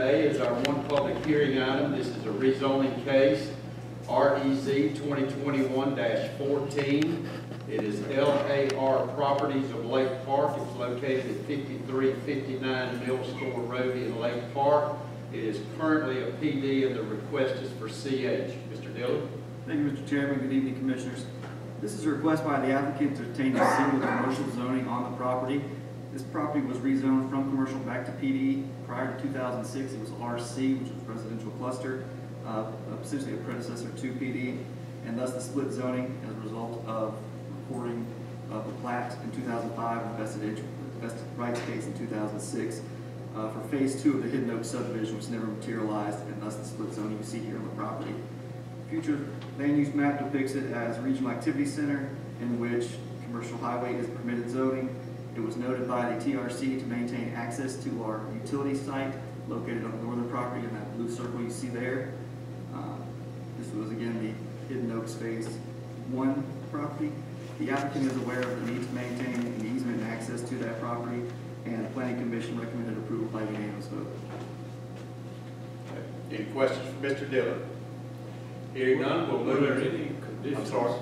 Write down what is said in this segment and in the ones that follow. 7A is our one public hearing item. This is a rezoning case, REZ 2021-14. It is LAR Properties of Lake Park. It's located at 5359 Mill Store Road in Lake Park. It is currently a PD and the request is for CH. Mr. Dillon. Thank you, Mr. Chairman. Good evening, Commissioners. This is a request by the applicant to obtain a single commercial zoning on the property. This property was rezoned from commercial back to PD. Prior to 2006, it was RC, which was a residential cluster, essentially a predecessor to PD, and thus the split zoning as a result of recording of the plat in 2005 and vested rights case in 2006 for phase 2 of the Hidden Oak subdivision, which never materialized, and thus the split zoning you see here on the property. Future land use map depicts it as a regional activity center in which commercial highway is permitted zoning. It was noted by the TRC to maintain access to our utility site located on the northern property in that blue circle you see there. This was again the Hidden Oaks Phase 1 property. The applicant is aware of the need to maintain an easement and access to that property, and the Planning Commission recommended approval by unanimous vote. Okay. Any questions for Mr. Dillon? Hearing none, we'll move into. I'm sorry.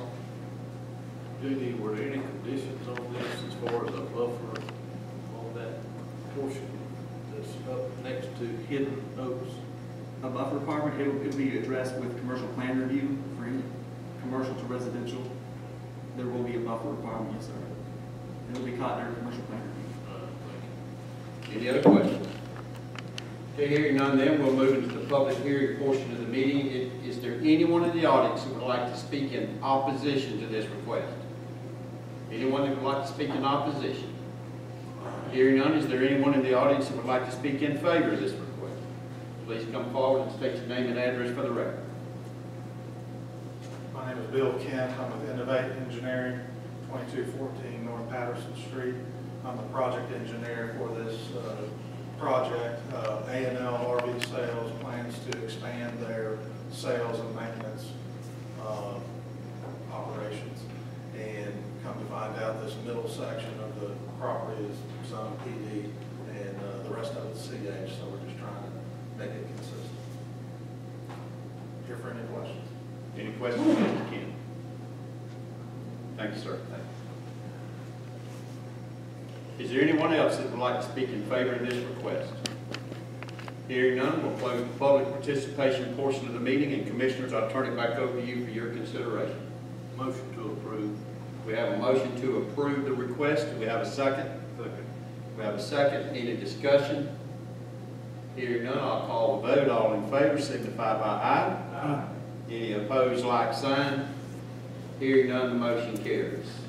Judy, were there any conditions on this as far as a buffer on that portion that's up next to Hidden Oaks? A buffer requirement, it will be addressed with commercial plan review for any commercial to residential. There will be a buffer requirement, yes, sir. It will be caught under commercial plan review. Any other questions? Okay, hearing none, then we'll move into the public hearing portion of the meeting. Is there anyone in the audience who would like to speak in opposition to this request? Anyone who would like to speak in opposition? Hearing none, is there anyone in the audience who would like to speak in favor of this request? Please come forward and state your name and address for the record. My name is Bill Kent. I'm with Innovative Engineering, 2214 North Patterson Street. I'm the project engineer for this project. ANL RB Sales plans to expand their sales and maintenance operations. And come to find out, this middle section of the property is zoned PD, and the rest of it's CH, so we're just trying to make it consistent. Here for any questions. Any questions, Mr. Ken? Thank you, sir. Thank you. Is there anyone else that would like to speak in favor of this request? Hearing none, we'll close the public participation portion of the meeting, and Commissioners, I'll turn it back over to you for your consideration. Motion to approve. We have a motion to approve the request. Do we have a second? Second. We have a second. Any discussion? Hearing none, I'll call the vote. All in favor signify by aye. Aye. Any opposed, like sign. Hearing none, the motion carries.